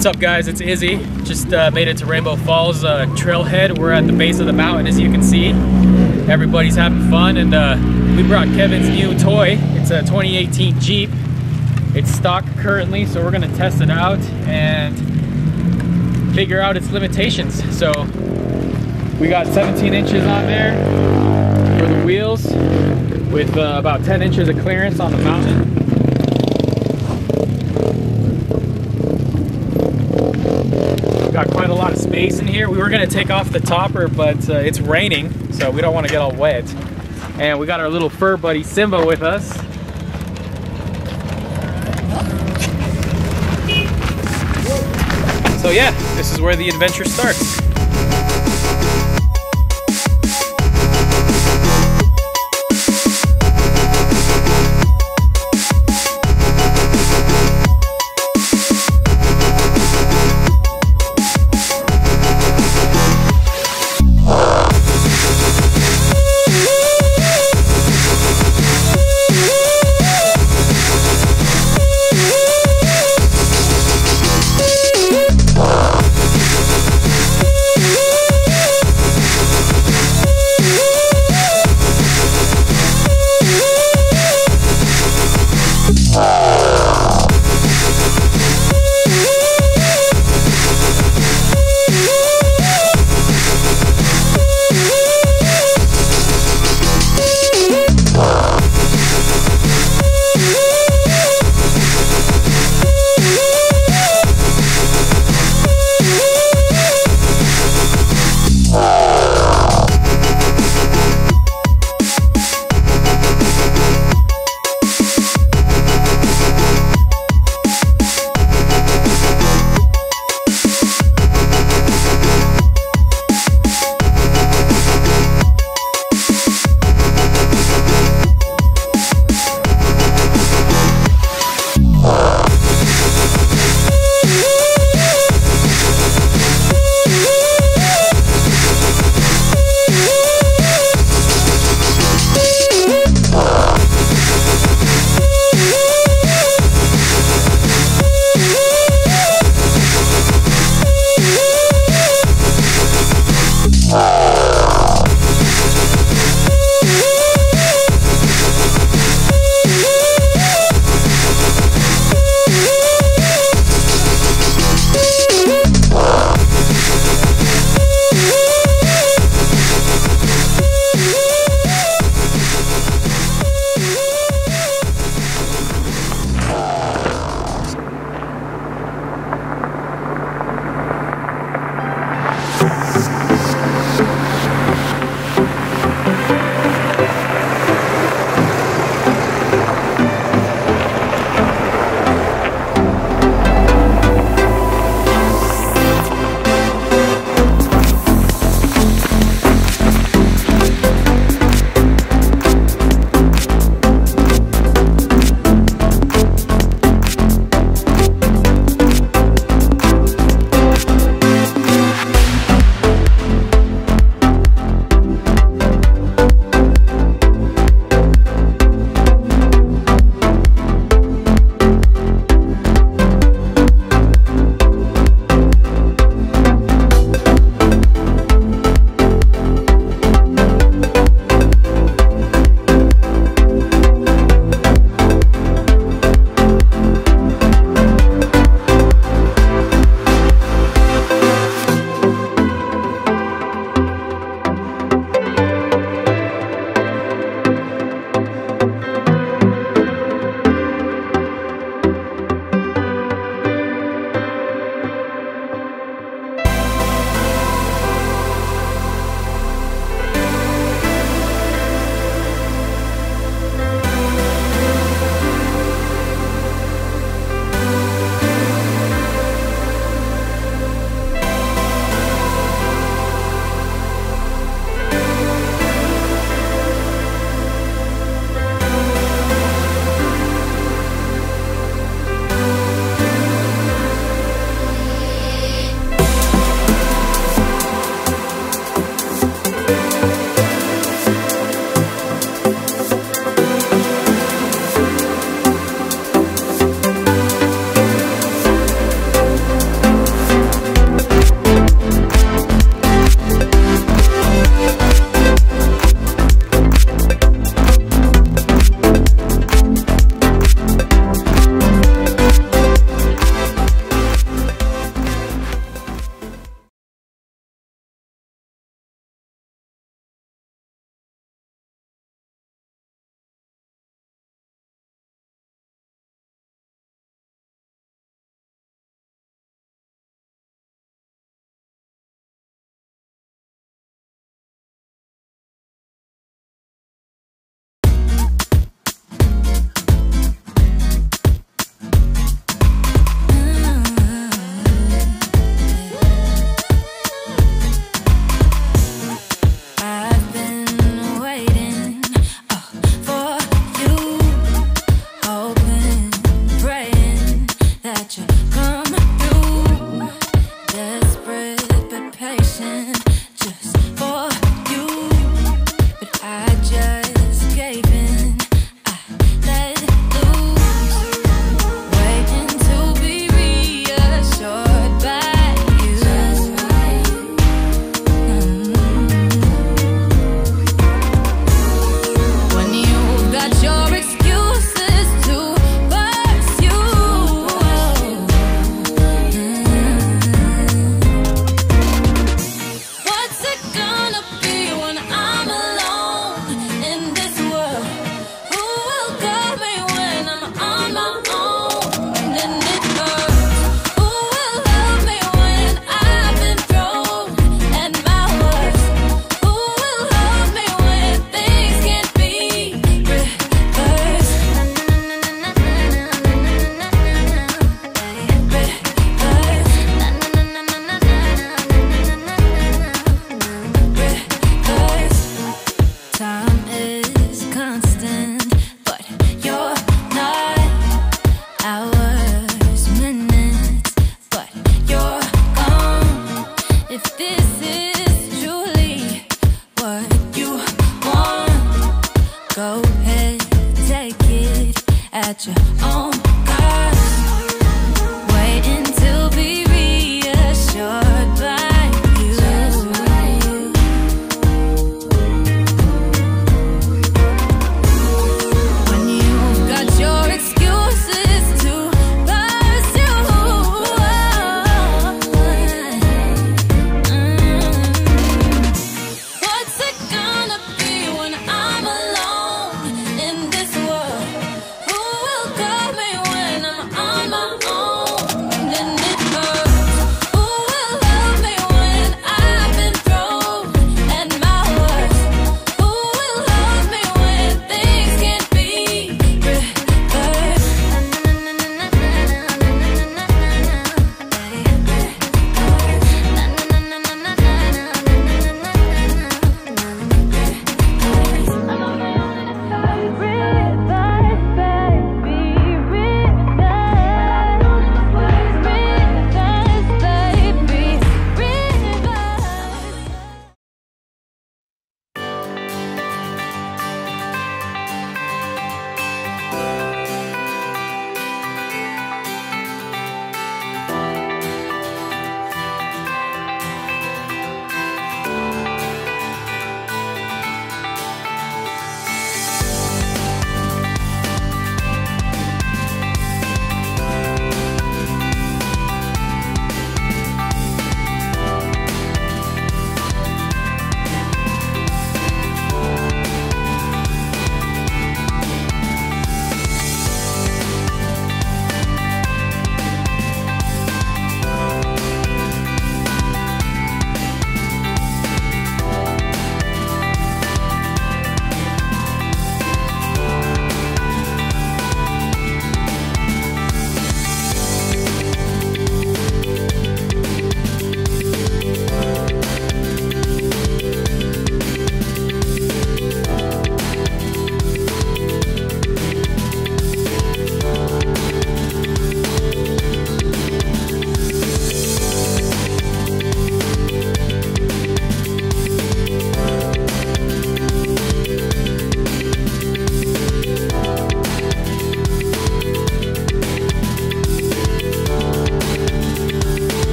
What's up, guys? It's Izzy. Just made it to Rainbow Falls Trailhead. We're at the base of the mountain, as you can see. Everybody's having fun, and we brought Kevin's new toy. It's a 2018 Jeep. It's stock currently, so we're gonna test it out and figure out its limitations. So we got 17 inches on there for the wheels, with about 10 inches of clearance on the mountain. Got quite a lot of space in here. We were gonna take off the topper, but it's raining, so we don't want to get all wet. And we got our little fur buddy Simba with us. So yeah, this is where the adventure starts.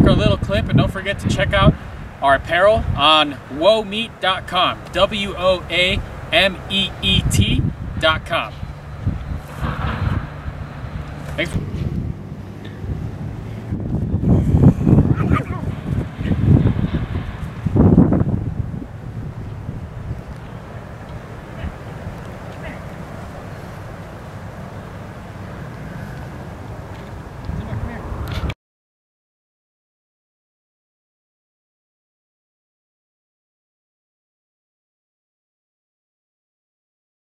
like our little clip, and don't forget to check out our apparel on woameet.com, woameet.com. Thanks.